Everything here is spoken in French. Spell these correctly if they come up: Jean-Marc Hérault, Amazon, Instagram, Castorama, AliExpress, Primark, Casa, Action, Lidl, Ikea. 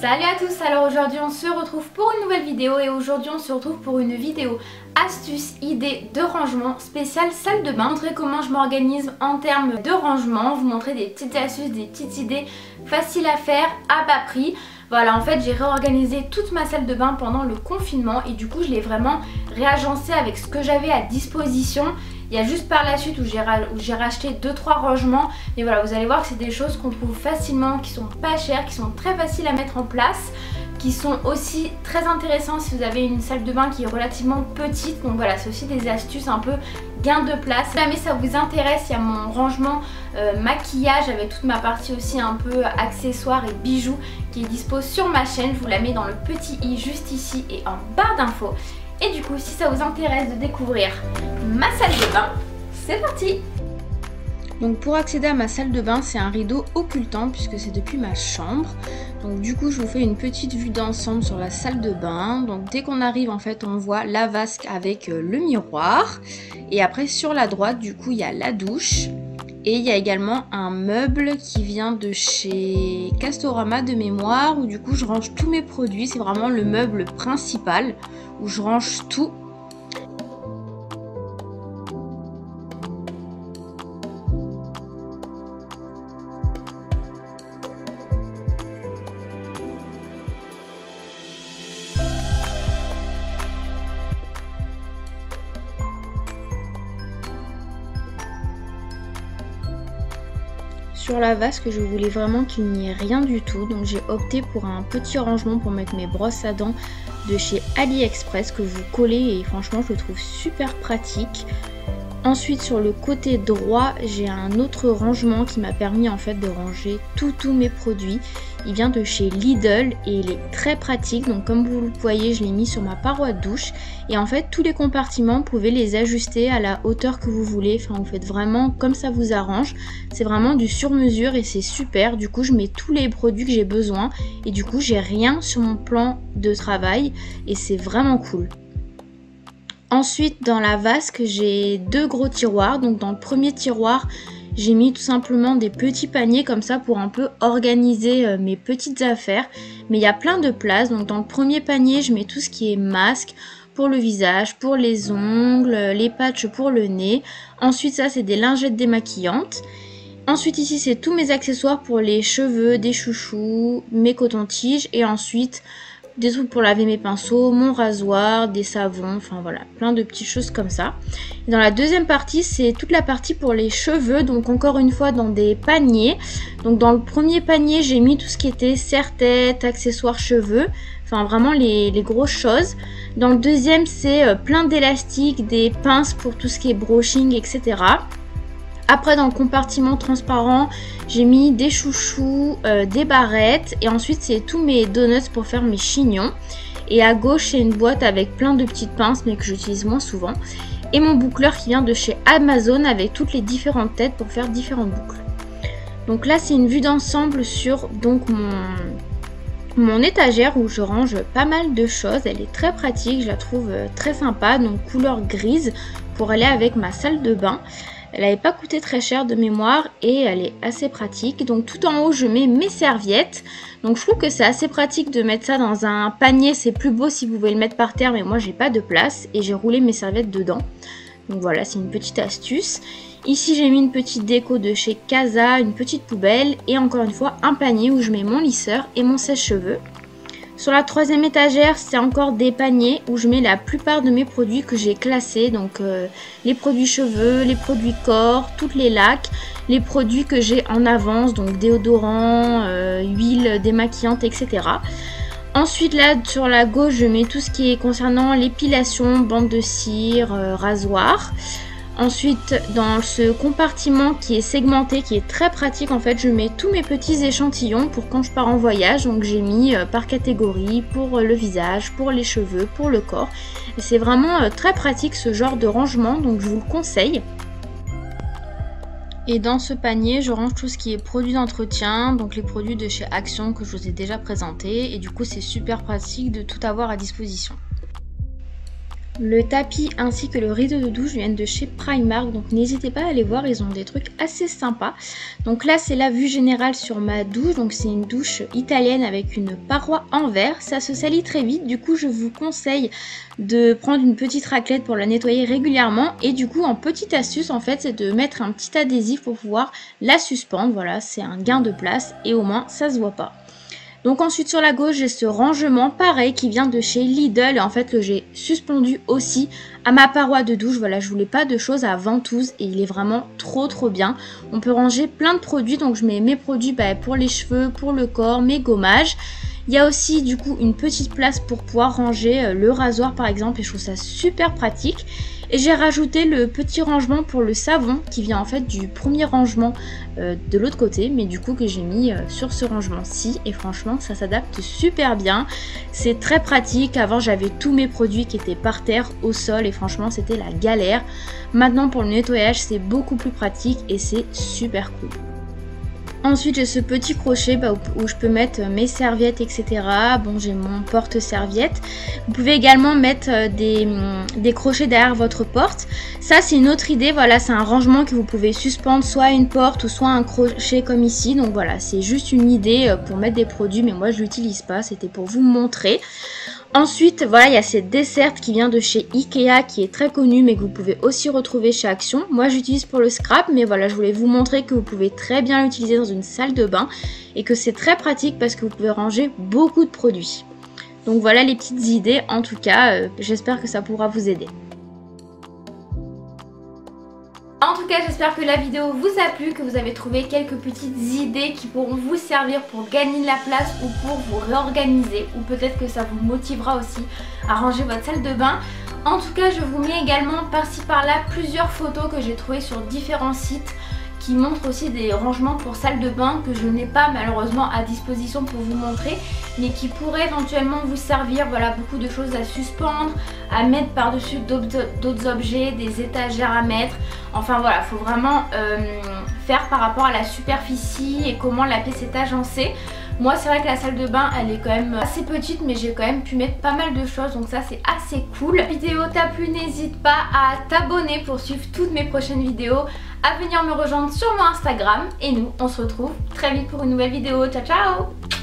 Salut à tous, alors aujourd'hui on se retrouve pour une nouvelle vidéo et aujourd'hui on se retrouve pour une vidéo astuces, idées de rangement spéciale salle de bain. Montrer comment je m'organise en termes de rangement, vous montrer des petites astuces, des petites idées faciles à faire à bas prix. Voilà, en fait j'ai réorganisé toute ma salle de bain pendant le confinement et du coup je l'ai vraiment réagencée avec ce que j'avais à disposition. Il y a juste par la suite où j'ai racheté 2-3 rangements. Mais voilà, vous allez voir que c'est des choses qu'on trouve facilement, qui sont pas chères, qui sont très faciles à mettre en place, qui sont aussi très intéressants si vous avez une salle de bain qui est relativement petite. Donc voilà, c'est aussi des astuces un peu gain de place. Si jamais ça vous intéresse, il y a mon rangement maquillage avec toute ma partie aussi un peu accessoires et bijoux qui est dispo sur ma chaîne. Je vous la mets dans le petit i juste ici et en barre d'infos. Et du coup, si ça vous intéresse de découvrir ma salle de bain, c'est parti! Donc pour accéder à ma salle de bain, c'est un rideau occultant puisque c'est depuis ma chambre. Donc du coup, je vous fais une petite vue d'ensemble sur la salle de bain. Donc dès qu'on arrive, en fait, on voit la vasque avec le miroir. Et après, sur la droite, du coup, il y a la douche. Et il y a également un meuble qui vient de chez Castorama de mémoire où du coup je range tous mes produits. C'est vraiment le meuble principal où je range tout. Sur la vasque, je voulais vraiment qu'il n'y ait rien du tout, donc j'ai opté pour un petit rangement pour mettre mes brosses à dents de chez AliExpress que vous collez et franchement je le trouve super pratique. Ensuite sur le côté droit, j'ai un autre rangement qui m'a permis en fait de ranger tous mes produits. Il vient de chez Lidl et il est très pratique, donc comme vous le voyez je l'ai mis sur ma paroi de douche et en fait tous les compartiments vous pouvez les ajuster à la hauteur que vous voulez, enfin vous faites vraiment comme ça vous arrange, c'est vraiment du sur mesure et c'est super. Du coup je mets tous les produits que j'ai besoin et du coup j'ai rien sur mon plan de travail et c'est vraiment cool. Ensuite dans la vasque j'ai deux gros tiroirs, donc dans le premier tiroir j'ai mis tout simplement des petits paniers comme ça pour un peu organiser mes petites affaires, mais il y a plein de places. Donc dans le premier panier je mets tout ce qui est masque pour le visage, pour les ongles, les patchs pour le nez. Ensuite ça c'est des lingettes démaquillantes. Ensuite ici c'est tous mes accessoires pour les cheveux, des chouchous, mes cotons-tiges et ensuite des trucs pour laver mes pinceaux, mon rasoir, des savons, enfin voilà, plein de petites choses comme ça. Et dans la deuxième partie, c'est toute la partie pour les cheveux, donc encore une fois dans des paniers. Donc dans le premier panier, j'ai mis tout ce qui était serre-tête, accessoires cheveux, enfin vraiment les grosses choses. Dans le deuxième, c'est plein d'élastiques, des pinces pour tout ce qui est brushing, etc. Après dans le compartiment transparent j'ai mis des chouchous, des barrettes et ensuite c'est tous mes donuts pour faire mes chignons. Et à gauche c'est une boîte avec plein de petites pinces mais que j'utilise moins souvent. Et mon boucleur qui vient de chez Amazon avec toutes les différentes têtes pour faire différentes boucles. Donc là c'est une vue d'ensemble sur donc mon étagère où je range pas mal de choses. Elle est très pratique, je la trouve très sympa, donc couleur grise pour aller avec ma salle de bain. Elle n'avait pas coûté très cher de mémoire et elle est assez pratique. Donc tout en haut je mets mes serviettes. Donc je trouve que c'est assez pratique de mettre ça dans un panier. C'est plus beau si vous pouvez le mettre par terre mais moi j'ai pas de place et j'ai roulé mes serviettes dedans. Donc voilà, c'est une petite astuce. Ici j'ai mis une petite déco de chez Casa, une petite poubelle et encore une fois un panier où je mets mon lisseur et mon sèche-cheveux. Sur la troisième étagère, c'est encore des paniers où je mets la plupart de mes produits que j'ai classés. Donc les produits cheveux, les produits corps, toutes les laques, les produits que j'ai en avance, donc déodorants, huiles démaquillantes, etc. Ensuite là, sur la gauche, je mets tout ce qui est concernant l'épilation, bande de cire, rasoir. Ensuite dans ce compartiment qui est segmenté, qui est très pratique en fait, je mets tous mes petits échantillons pour quand je pars en voyage. Donc j'ai mis par catégorie pour le visage, pour les cheveux, pour le corps. Et c'est vraiment très pratique ce genre de rangement, donc je vous le conseille. Et dans ce panier, je range tout ce qui est produits d'entretien, donc les produits de chez Action que je vous ai déjà présentés. Et du coup c'est super pratique de tout avoir à disposition. Le tapis ainsi que le rideau de douche viennent de chez Primark, donc n'hésitez pas à aller voir, ils ont des trucs assez sympas. Donc là c'est la vue générale sur ma douche, donc c'est une douche italienne avec une paroi en verre, ça se salit très vite, du coup je vous conseille de prendre une petite raclette pour la nettoyer régulièrement. Et du coup en petite astuce en fait c'est de mettre un petit adhésif pour pouvoir la suspendre, voilà c'est un gain de place et au moins ça se voit pas. Donc ensuite sur la gauche j'ai ce rangement pareil qui vient de chez Lidl et en fait que j'ai suspendu aussi à ma paroi de douche. Voilà, je voulais pas de choses à ventouses et il est vraiment trop bien. On peut ranger plein de produits, donc je mets mes produits pour les cheveux, pour le corps, mes gommages. Il y a aussi du coup une petite place pour pouvoir ranger le rasoir par exemple et je trouve ça super pratique. Et j'ai rajouté le petit rangement pour le savon qui vient en fait du premier rangement de l'autre côté, mais du coup que j'ai mis sur ce rangement-ci et franchement ça s'adapte super bien, c'est très pratique. Avant j'avais tous mes produits qui étaient par terre au sol et franchement c'était la galère. Maintenant pour le nettoyage c'est beaucoup plus pratique et c'est super cool. Ensuite j'ai ce petit crochet où je peux mettre mes serviettes etc. Bon j'ai mon porte-serviette. Vous pouvez également mettre des crochets derrière votre porte. Ça c'est une autre idée, voilà c'est un rangement que vous pouvez suspendre soit à une porte ou soit à un crochet comme ici. Donc voilà c'est juste une idée pour mettre des produits mais moi je l'utilise pas, c'était pour vous montrer. Ensuite, voilà, il y a cette desserte qui vient de chez Ikea qui est très connue mais que vous pouvez aussi retrouver chez Action. Moi, j'utilise pour le scrap mais voilà, je voulais vous montrer que vous pouvez très bien l'utiliser dans une salle de bain et que c'est très pratique parce que vous pouvez ranger beaucoup de produits. Donc voilà les petites idées, en tout cas, j'espère que ça pourra vous aider. En tout cas, j'espère que la vidéo vous a plu, que vous avez trouvé quelques petites idées qui pourront vous servir pour gagner de la place ou pour vous réorganiser, ou peut-être que ça vous motivera aussi à ranger votre salle de bain. En tout cas, je vous mets également par-ci par-là plusieurs photos que j'ai trouvées sur différents sites qui montrent aussi des rangements pour salle de bain que je n'ai pas malheureusement à disposition pour vous montrer, mais qui pourraient éventuellement vous servir. Voilà, beaucoup de choses à suspendre, à mettre par-dessus d'autres objets, des étagères à mettre. Enfin voilà, faut vraiment faire par rapport à la superficie et comment la pièce est agencée. Moi c'est vrai que la salle de bain elle est quand même assez petite mais j'ai quand même pu mettre pas mal de choses donc ça c'est assez cool. La vidéo t'a plu, n'hésite pas à t'abonner pour suivre toutes mes prochaines vidéos, à venir me rejoindre sur mon Instagram et nous on se retrouve très vite pour une nouvelle vidéo. Ciao ciao.